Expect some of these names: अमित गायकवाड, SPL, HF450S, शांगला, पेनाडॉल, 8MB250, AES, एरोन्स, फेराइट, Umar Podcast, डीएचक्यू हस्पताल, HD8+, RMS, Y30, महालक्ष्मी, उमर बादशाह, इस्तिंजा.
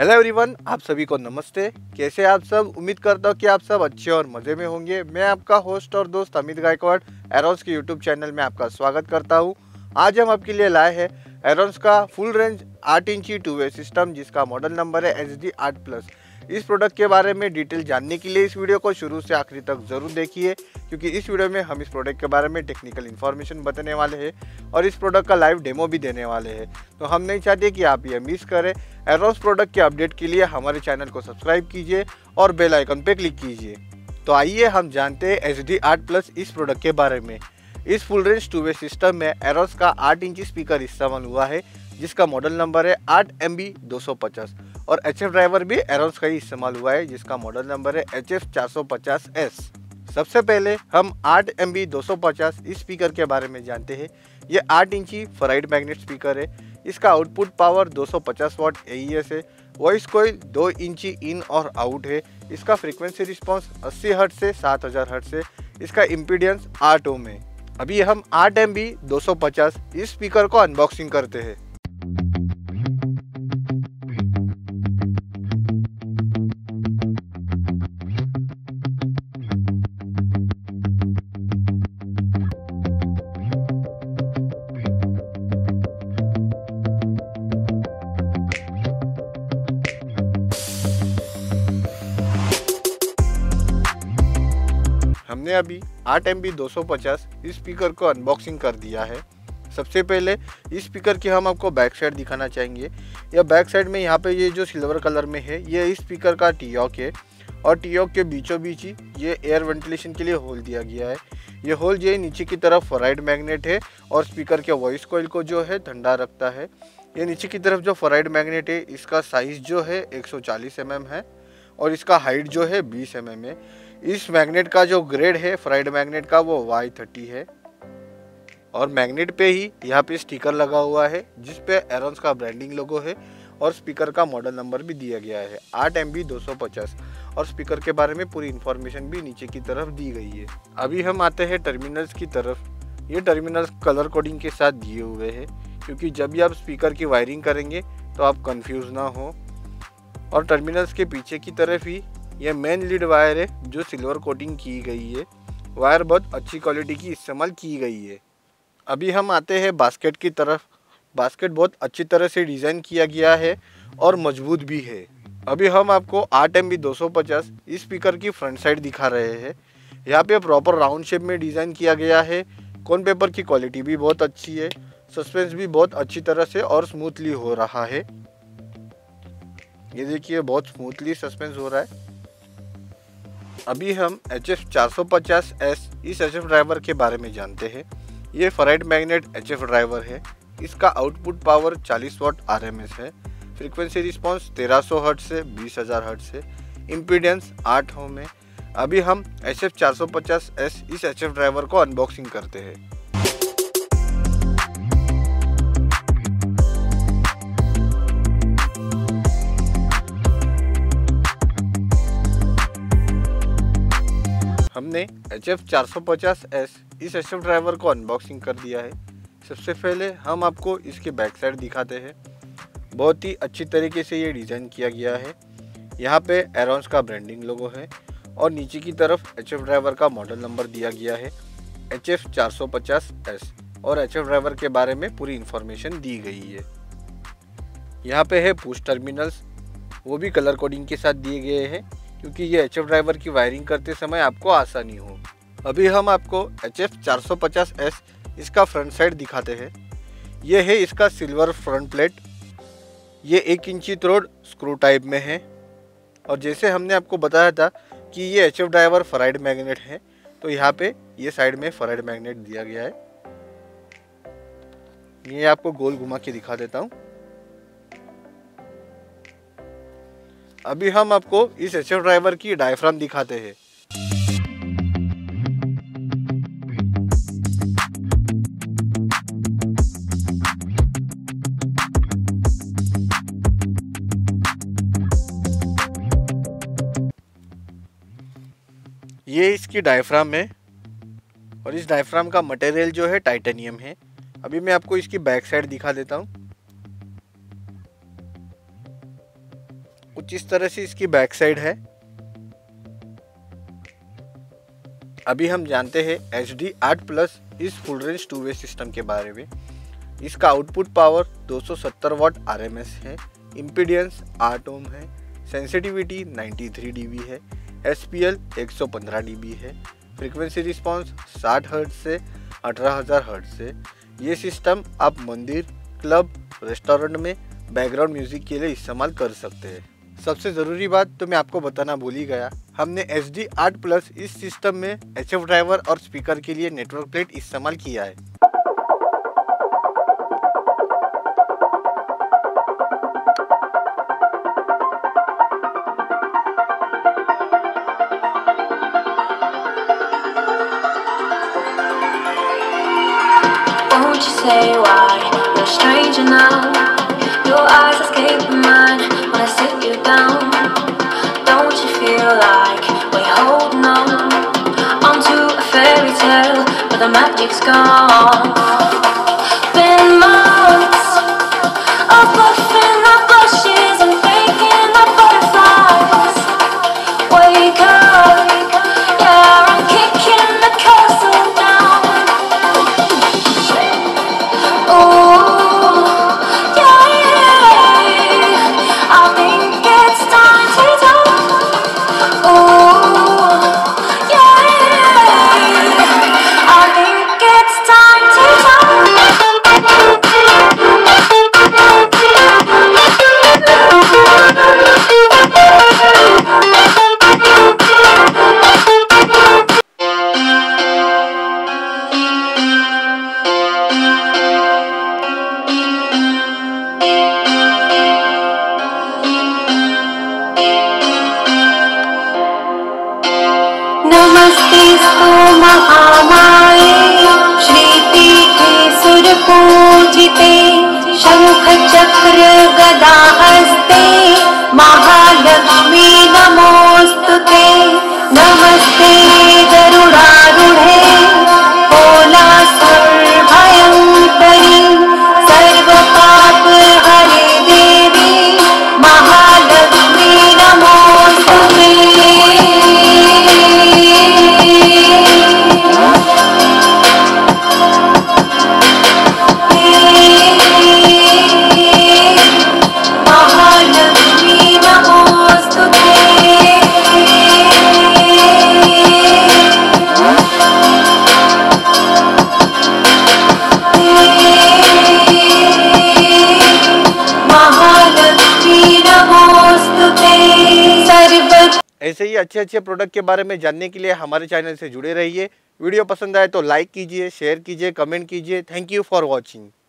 Hello everyone, आप सभी को नमस्ते। कैसे आप सब? उम्मीद करता हूँ कि आप सब अच्छे और मज़े में होंगे। मैं आपका होस्ट और दोस्त अमित गायकवाड एरोन्स के यूट्यूब चैनल में आपका स्वागत करता हूँ। आज हम आपके लिए लाए हैं एरोन्स का फुल रेंज 8 इंची टू वे सिस्टम जिसका मॉडल नंबर है HD8+। इस प्रोडक्ट के बारे में डिटेल जानने के लिए इस वीडियो को शुरू से आखिरी तक ज़रूर देखिए, क्योंकि इस वीडियो में हम इस प्रोडक्ट के बारे में टेक्निकल इन्फॉर्मेशन बताने वाले हैं और इस प्रोडक्ट का लाइव डेमो भी देने वाले हैं। तो हम नहीं चाहते कि आप ये मिस करें। एरोन्स प्रोडक्ट के अपडेट के लिए हमारे चैनल को सब्सक्राइब कीजिए और बेल आइकन पर क्लिक कीजिए। तो आइए हम जानते हैं HD8+ इस प्रोडक्ट के बारे में। इस full range two way system में एरोन्स का 8 इंची स्पीकर इस्तेमाल हुआ है जिसका मॉडल नंबर है 8MB250 और HF ड्राइवर भी एरोन्स का ही इस्तेमाल हुआ है जिसका मॉडल नंबर है HF450S। सबसे पहले हम 8MB250 इस स्पीकर के बारे में जानते हैं। ये 8 इंची फेराइट मैग्नेट स्पीकर है। इसका आउटपुट पावर 250 वाट AES है। वॉइस कोइल 2 इंची इन और आउट है। इसका फ्रीक्वेंसी रिस्पॉन्स 80 हर्ट्ज से 7000 हर्ट्ज है। इसका इम्पीडियंस 8 ओम है। अभी हम 8MB250 इस स्पीकर को अनबॉक्सिंग करते हैं। हमने अभी 8MB250 इस स्पीकर को अनबॉक्सिंग कर दिया है। सबसे पहले इस स्पीकर की हम आपको बैक साइड दिखाना चाहेंगे। या बैक साइड में यहाँ पे ये जो सिल्वर कलर में है ये इस स्पीकर का टीओक है और टीओक के बीचों बीच ही ये एयर वेंटिलेशन के लिए होल दिया गया है। ये होल जो नीचे की तरफ फेराइट मैग्नेट है और स्पीकर के वॉइस कोइल को जो है ठंडा रखता है। ये नीचे की तरफ जो फेराइट मैग्नेट है इसका साइज़ जो है 140 mm है और इसका हाइट जो है 20 mm है। इस मैग्नेट का जो ग्रेड है फेराइट मैग्नेट का वो Y30 है और मैग्नेट पे ही यहाँ पे स्टिकर लगा हुआ है जिस पे एरोन्स का ब्रांडिंग लोगो है और स्पीकर का मॉडल नंबर भी दिया गया है 8MB250 और स्पीकर के बारे में पूरी इन्फॉर्मेशन भी नीचे की तरफ दी गई है। अभी हम आते हैं टर्मिनल्स की तरफ। ये टर्मिनल्स कलर कोडिंग के साथ दिए हुए हैं क्योंकि जब भी आप स्पीकर की वायरिंग करेंगे तो आप कन्फ्यूज़ ना हो। और टर्मिनल्स के पीछे की तरफ ही यह मेन लीड वायर है जो सिल्वर कोटिंग की गई है। वायर बहुत अच्छी क्वालिटी की इस्तेमाल की गई है। अभी हम आते हैं बास्केट की तरफ। बास्केट बहुत अच्छी तरह से डिज़ाइन किया गया है और मजबूत भी है। अभी हम आपको 8MB250 इस स्पीकर की फ्रंट साइड दिखा रहे हैं। यहाँ पे प्रॉपर राउंड शेप में डिज़ाइन किया गया है। कोन पेपर की क्वालिटी भी बहुत अच्छी है। सस्पेंस भी बहुत अच्छी तरह से और स्मूथली हो रहा है। ये देखिए बहुत स्मूथली सस्पेंस हो रहा है। अभी हम HF450S इस HF ड्राइवर के बारे में जानते हैं। ये फेराइट मैग्नेट HF ड्राइवर है। इसका आउटपुट पावर 40 वाट RMS है। फ्रीक्वेंसी रिस्पॉन्स 1300 हर्ट्ज से 20000 हर्ट्ज है। इम्पीडेंस 8 ओम है। अभी हम HF450S इस HF ड्राइवर को अनबॉक्सिंग करते हैं। हमने HF450S इस HF ड्राइवर को अनबॉक्सिंग कर दिया है। सबसे पहले हम आपको इसके बैक साइड दिखाते हैं। बहुत ही अच्छी तरीके से ये डिज़ाइन किया गया है। यहाँ पे एरोन्स का ब्रांडिंग लोगो है और नीचे की तरफ HF ड्राइवर का मॉडल नंबर दिया गया है HF450S और HF ड्राइवर के बारे में पूरी इन्फॉर्मेशन दी गई है। यहाँ पे है पुश टर्मिनल्स, वो भी कलर कोडिंग के साथ दिए गए हैं क्योंकि ये HF ड्राइवर की वायरिंग करते समय आपको आसानी हो। अभी हम आपको HF450S इसका फ्रंट साइड दिखाते हैं। ये है इसका सिल्वर फ्रंट प्लेट। ये 1 इंची थ्रोड स्क्रू टाइप में है और जैसे हमने आपको बताया था कि ये HF ड्राइवर फेराइट मैग्नेट है तो यहाँ पे ये साइड में फेराइट मैग्नेट दिया गया है। ये आपको गोल घुमा के दिखा देता हूँ। अभी हम आपको इस HF ड्राइवर की डायफ्राम दिखाते हैं। ये इसकी डायफ्राम है और इस डायफ्राम का मटेरियल जो है टाइटेनियम है अभी मैं आपको इसकी बैक साइड दिखा देता हूँ। कुछ इस तरह से इसकी बैक साइड है। अभी हम जानते हैं HD8+ इस full range two way system के बारे में। इसका आउटपुट पावर 270 वाट RMS है, इम्पीडियंस 8 ओम है, सेंसिटिविटी 93 dB है, SPL 115 dB है, फ्रीक्वेंसी रिस्पॉन्स 60 हर्ट्ज से 18000 हर्ट्ज से। ये सिस्टम आप मंदिर, क्लब, रेस्टोरेंट में बैकग्राउंड म्यूजिक के लिए इस्तेमाल कर सकते हैं। सबसे ज़रूरी बात तो मैं आपको बताना भूल ही गया, हमने HD8+ इस सिस्टम में HF ड्राइवर और स्पीकर के लिए नेटवर्क प्लेट इस्तेमाल किया है। The magic's gone. Been months of puffing up blushes and faking the butterflies. Wake up, yeah, I'm kicking the castle down. Ooh, yeah, yeah, I think it's time to go. Ooh. चक्र गदा हस्ते महालक्ष्मी नमोस्तुते। नमस्ते गरुड़ारूढ़े कोलासुर भयंकरी सर्व पाप हरे देवी महालक्ष्मी नमोस्तुते। ऐसे ही अच्छे अच्छे प्रोडक्ट के बारे में जानने के लिए हमारे चैनल से जुड़े रहिए। वीडियो पसंद आए तो लाइक कीजिए, शेयर कीजिए, कमेंट कीजिए। Thank you for watching.